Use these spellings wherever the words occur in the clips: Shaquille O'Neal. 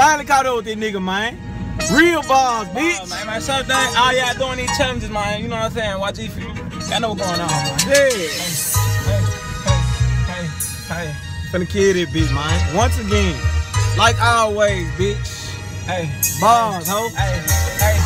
finally caught up with this nigga, man. Real balls, bitch. Man, sometimes all y'all doing these challenges, man. You know what I'm saying? Watch these. Y'all know what's going on, man. Yeah. Hey. Finna kill this bitch, man. Once again, like always, bitch. Hey. Balls, ho. Hey.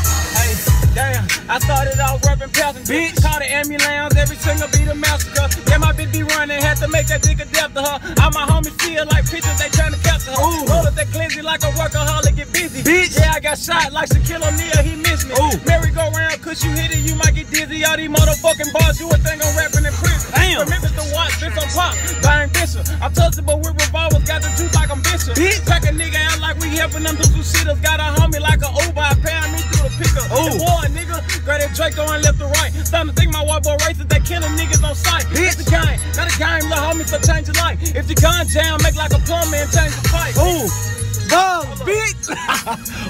Damn. I started off rapping peasants, bitch. Call the ambulance, every single beat a massacre. Yeah, my bitch be running, had to make that nigga death to her. All my homies feel like pictures, they trying to capture her. Rollers that cleansy like a workaholic, get busy. Bitch. Yeah, I got shot like Shaquille O'Neal, he missed me. Merry go round, cause you hit it, you might get dizzy. All these motherfucking bars, you a thing I'm rapping in prison. Damn. Remember the watch, bitch, I'm pop, Byron Fisher. I'm touching, but with revolvers, got the juice like I'm Bishop. Pack a nigga out like we helping them do some shitters. Got a homie like an Uber, I pound me through the pickup. War, nigga. Grab that Drake going left to right. Starting to think my white boy racist, they killing niggas on sight. It's the game, not a game, little homie, so change your life. If you gun down, make like a plumber and change the fight. Ooh, balls, bitch.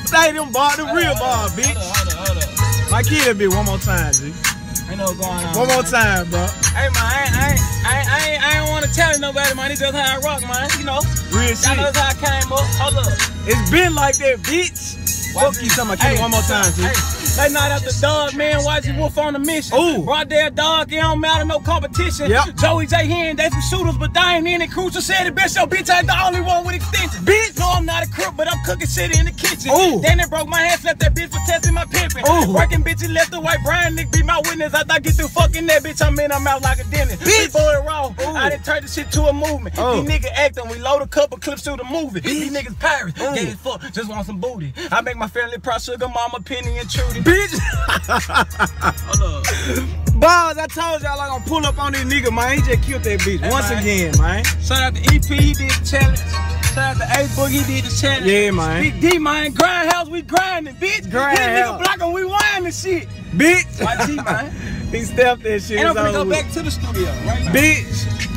Say them bars, the real bars, bitch. Hold up. My kid, bitch, one more time, G. Ain't no going on. One more time, bro. Hey, man, I ain't want to challenge nobody, man. It's just how I rock, man. You know. Real shit. I know how I came up. Hold up. It's been like that, bitch. Fuck you, something. Kill me one more time, G. Late night after dog, man, YG Wolf on a mission. Right there, dog, it don't matter, no competition. Joey J, he ain't, they some shooters, but they ain't in it. Crucial said it best, yo, bitch, I ain't the only one with extensions. Bitch, no, I'm not a crook, but I'm cooking shit in the kitchen. Then it broke my hand, slapped that bitch for testing my pimping. Working bitches left the white Brian Nick be my witness. I thought get through fucking that bitch, I'm in, I'm out like a dentist. Bitch, boy, it wrong. I done turned this shit to a movement. These niggas acting, we load a couple clips through the movie. These niggas pirates, gay as fuck, just want some booty. I make my family proud, sugar mama, Penny, and Trudy. Bitch. Balls, I told y'all I gonna pull up on this nigga, man. He just killed that bitch once again, man. Shout out to EP, he did the challenge. Shout out to A-Book, he did the challenge. Yeah, man. Big D, man. Grindhouse, we grinding, bitch. Grind nigga blocking, we winding shit. Bitch. YG, man. He stepped that shit. And I'm gonna go back to the studio right now. Bitch.